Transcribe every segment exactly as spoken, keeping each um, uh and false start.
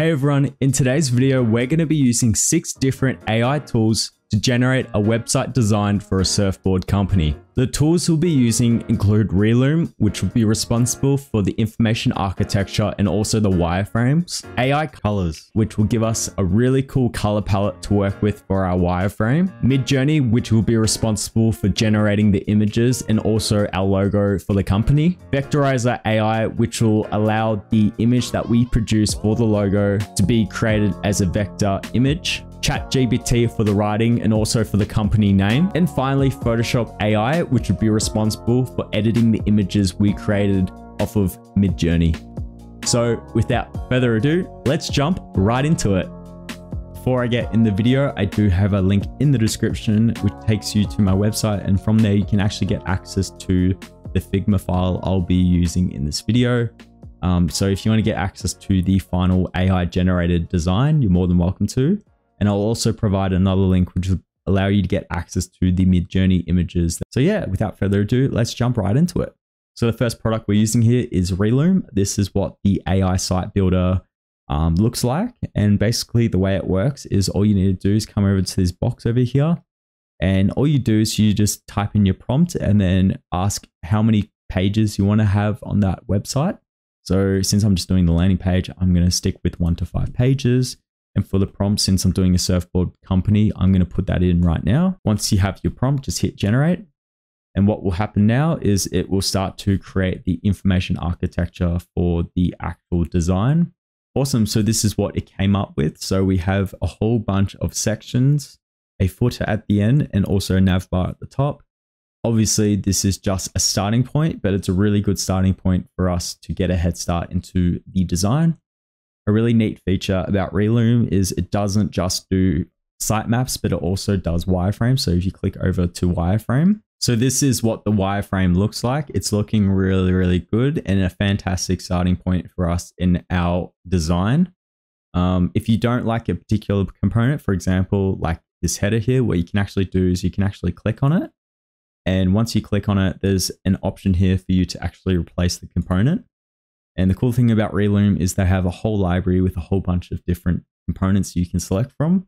Hey everyone, in today's video, we're going to be using six different A I tools to generate a website designed for a surfboard company. The tools we'll be using include Relume, which will be responsible for the information architecture and also the wireframes. A I Colors, which will give us a really cool color palette to work with for our wireframe. Midjourney, which will be responsible for generating the images and also our logo for the company. Vectorizer A I, which will allow the image that we produce for the logo to be created as a vector image. ChatGPT for the writing and also for the company name. And finally, Photoshop A I, which would be responsible for editing the images we created off of Midjourney. So without further ado, let's jump right into it. Before I get in the video, I do have a link in the description, which takes you to my website. And from there, you can actually get access to the Figma file I'll be using in this video. Um, so if you want to get access to the final A I generated design, you're more than welcome to. And I'll also provide another link, which will allow you to get access to the Midjourney images. So yeah, without further ado, let's jump right into it. So the first product we're using here is Relume. This is what the A I site builder um, looks like. And basically the way it works is all you need to do is come over to this box over here. And all you do is you just type in your prompt and then ask how many pages you want to have on that website. So since I'm just doing the landing page, I'm going to stick with one to five pages. And for the prompt, since I'm doing a surfboard company, I'm going to put that in right now. Once you have your prompt, just hit generate. And what will happen now is it will start to create the information architecture for the actual design. Awesome. So this is what it came up with. So we have a whole bunch of sections, a footer at the end, and also a nav bar at the top. Obviously, this is just a starting point, but it's a really good starting point for us to get a head start into the design. A really neat feature about Relume is it doesn't just do sitemaps, but it also does wireframe. So if you click over to wireframe, so this is what the wireframe looks like. It's looking really, really good and a fantastic starting point for us in our design. Um, if you don't like a particular component, for example, like this header here, what you can actually do is you can actually click on it. And once you click on it, there's an option here for you to actually replace the component. And the cool thing about Relume is they have a whole library with a whole bunch of different components you can select from.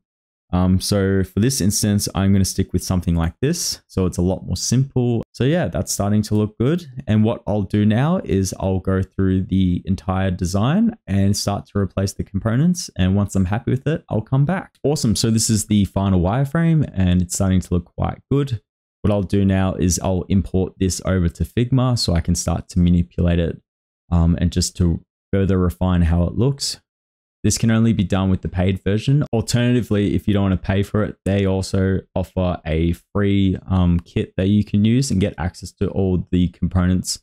Um, so for this instance, I'm going to stick with something like this. So it's a lot more simple. So yeah, that's starting to look good. And what I'll do now is I'll go through the entire design and start to replace the components. And once I'm happy with it, I'll come back. Awesome. So this is the final wireframe and it's starting to look quite good. What I'll do now is I'll import this over to Figma so I can start to manipulate it. Um, and just to further refine how it looks. This can only be done with the paid version. Alternatively, if you don't want to pay for it, they also offer a free um, kit that you can use and get access to all the components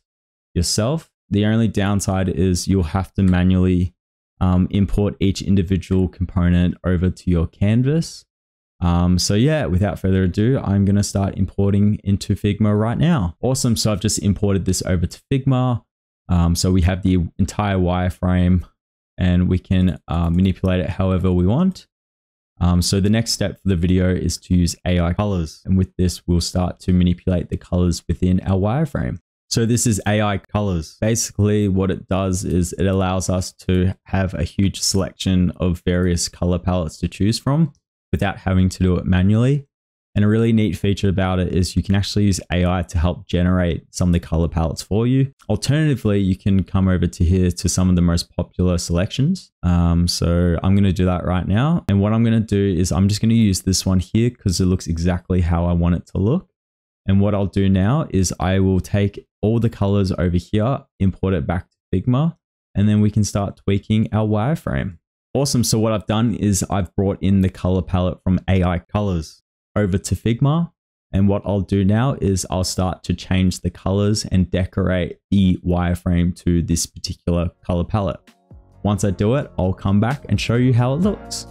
yourself. The only downside is you'll have to manually um, import each individual component over to your canvas. Um, so yeah, without further ado, I'm going to start importing into Figma right now. Awesome. So I've just imported this over to Figma. Um, so we have the entire wireframe and we can uh, manipulate it however we want. Um, so the next step for the video is to use A I colors. And with this, we'll start to manipulate the colors within our wireframe. So this is A I colors. Basically what it does is it allows us to have a huge selection of various color palettes to choose from without having to do it manually. And a really neat feature about it is you can actually use A I to help generate some of the color palettes for you. Alternatively, you can come over to here to some of the most popular selections. Um, so I'm going to do that right now. And what I'm going to do is I'm just going to use this one here because it looks exactly how I want it to look. And what I'll do now is I will take all the colors over here, import it back to Figma, and then we can start tweaking our wireframe. Awesome. So what I've done is I've brought in the color palette from A I colors over to Figma. And what I'll do now is I'll start to change the colors and decorate the wireframe to this particular color palette. Once I do it, I'll come back and show you how it looks.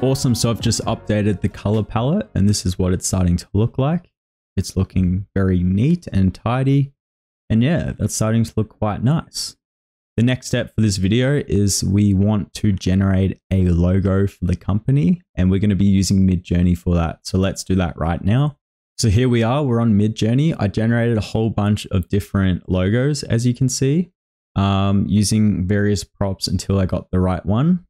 Awesome. So I've just updated the color palette and this is what it's starting to look like. It's looking very neat and tidy. And yeah, that's starting to look quite nice. The next step for this video is we want to generate a logo for the company, and we're going to be using Midjourney for that. So let's do that right now. So here we are, we're on Midjourney. I generated a whole bunch of different logos, as you can see, um, using various props until I got the right one.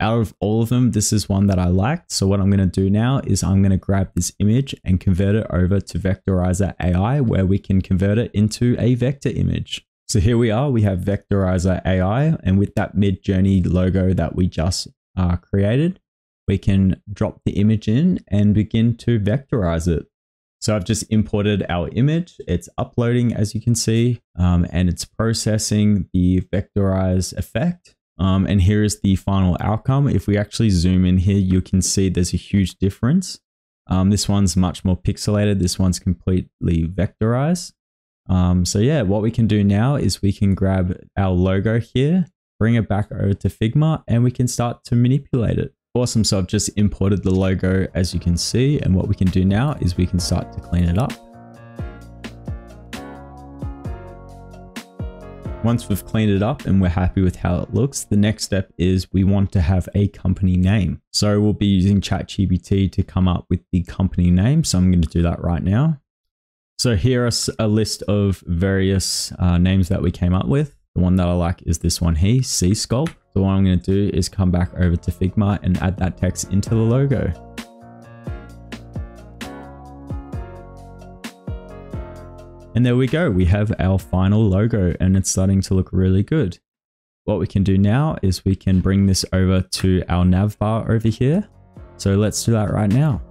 Out of all of them, this is one that I liked. So what I'm going to do now is I'm going to grab this image and convert it over to Vectorizer A I, where we can convert it into a vector image. So here we are, we have Vectorizer A I, and with that Midjourney logo that we just uh, created, we can drop the image in and begin to vectorize it. So I've just imported our image, it's uploading as you can see, um, and it's processing the vectorized effect. Um, and here is the final outcome. If we actually zoom in here, you can see there's a huge difference. Um, this one's much more pixelated, this one's completely vectorized. Um, so yeah, what we can do now is we can grab our logo here, bring it back over to Figma, and we can start to manipulate it. Awesome. So I've just imported the logo as you can see, and what we can do now is we can start to clean it up. Once we've cleaned it up and we're happy with how it looks, the next step is we want to have a company name. So we'll be using ChatGPT to come up with the company name. So I'm going to do that right now. So here is a list of various uh, names that we came up with. The one that I like is this one here, C-Sculpt. So what I'm going to do is come back over to Figma and add that text into the logo. And there we go. We have our final logo and it's starting to look really good. What we can do now is we can bring this over to our nav bar over here. So let's do that right now.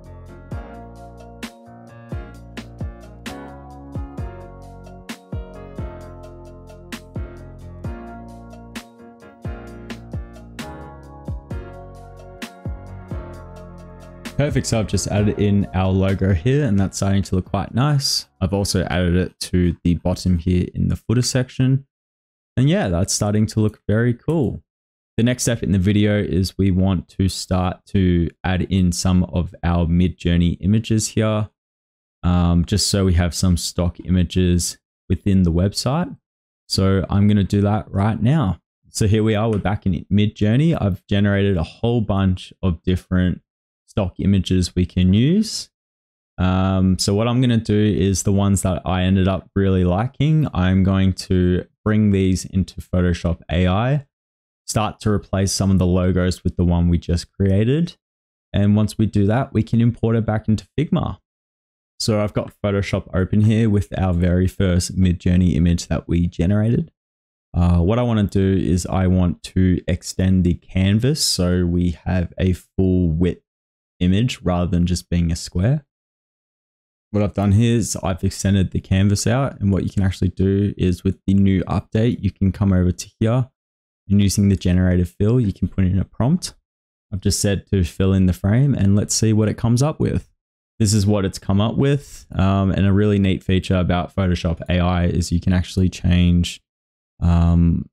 Perfect, so I've just added in our logo here and that's starting to look quite nice. I've also added it to the bottom here in the footer section. And yeah, that's starting to look very cool. The next step in the video is we want to start to add in some of our Midjourney images here, um, just so we have some stock images within the website. So I'm gonna do that right now. So here we are, we're back in Midjourney. I've generated a whole bunch of different stock images we can use. Um, so what I'm going to do is the ones that I ended up really liking, I'm going to bring these into Photoshop A I, start to replace some of the logos with the one we just created. And once we do that, we can import it back into Figma. So I've got Photoshop open here with our very first Midjourney image that we generated. Uh, what I want to do is I want to extend the canvas so we have a full width image rather than just being a square. What I've done here is I've extended the canvas out, and what you can actually do is with the new update, you can come over to here and using the generative fill, you can put in a prompt. I've just said to fill in the frame and let's see what it comes up with. This is what it's come up with. Um, and a really neat feature about Photoshop A I is you can actually change um,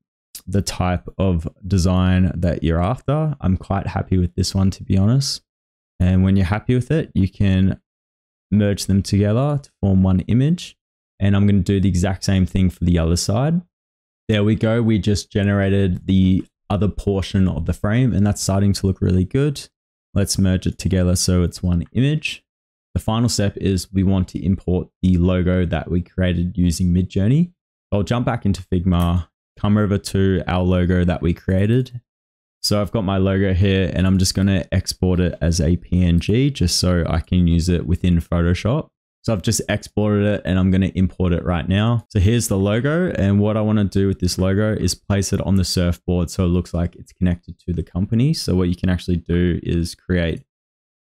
the type of design that you're after. I'm quite happy with this one, to be honest. And when you're happy with it, you can merge them together to form one image. And I'm going to do the exact same thing for the other side. There we go. We just generated the other portion of the frame and that's starting to look really good. Let's merge it together so it's one image. The final step is we want to import the logo that we created using Midjourney. I'll jump back into Figma, come over to our logo that we created. So I've got my logo here and I'm just going to export it as a P N G just so I can use it within Photoshop. So I've just exported it and I'm going to import it right now. So here's the logo, and what I want to do with this logo is place it on the surfboard so it looks like it's connected to the company. So what you can actually do is create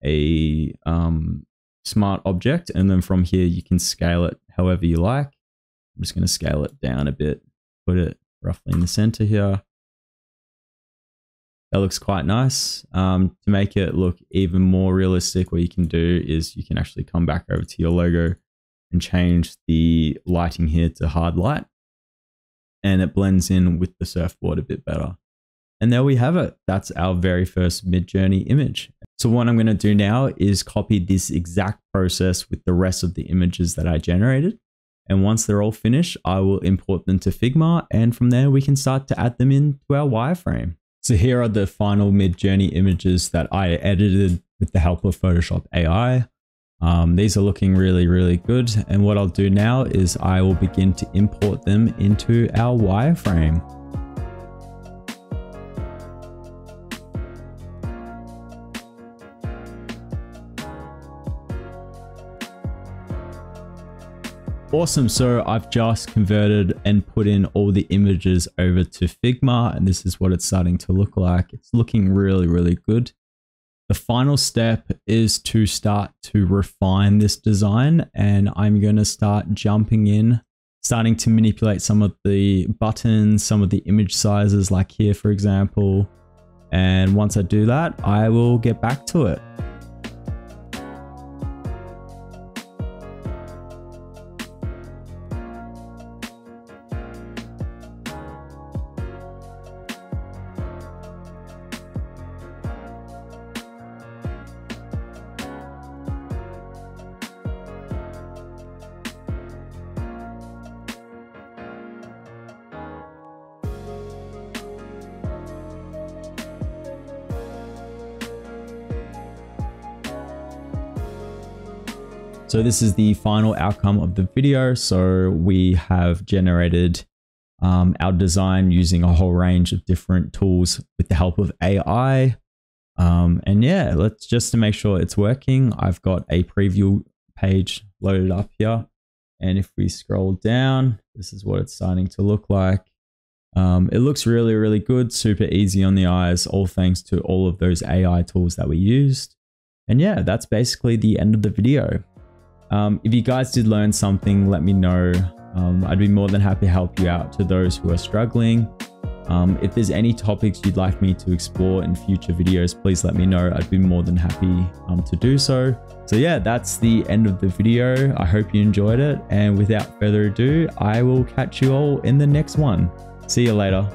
a um, smart object, and then from here you can scale it however you like. I'm just going to scale it down a bit, put it roughly in the center here. That looks quite nice. Um, to make it look even more realistic, what you can do is you can actually come back over to your logo and change the lighting here to hard light, and it blends in with the surfboard a bit better. And there we have it. That's our very first Midjourney image. So what I'm going to do now is copy this exact process with the rest of the images that I generated. And once they're all finished, I will import them to Figma, and from there we can start to add them into our wireframe. So here are the final Midjourney images that I edited with the help of Photoshop A I. Um, these are looking really, really good. And what I'll do now is I will begin to import them into our wireframe. Awesome, so I've just converted and put in all the images over to Figma, and this is what it's starting to look like. It's looking really, really good. The final step is to start to refine this design, and I'm going to start jumping in, starting to manipulate some of the buttons, some of the image sizes, like here, for example. And once I do that, I will get back to it. So this is the final outcome of the video. So we have generated um, our design using a whole range of different tools with the help of A I. Um, and yeah, let's just to make sure it's working. I've got a preview page loaded up here. And if we scroll down, this is what it's starting to look like. Um, it looks really, really good, super easy on the eyes, all thanks to all of those A I tools that we used. And yeah, that's basically the end of the video. Um, if you guys did learn something, let me know. Um, I'd be more than happy to help you out to those who are struggling. Um, if there's any topics you'd like me to explore in future videos, please let me know. I'd be more than happy um, to do so. So yeah, that's the end of the video. I hope you enjoyed it. And without further ado, I will catch you all in the next one. See you later.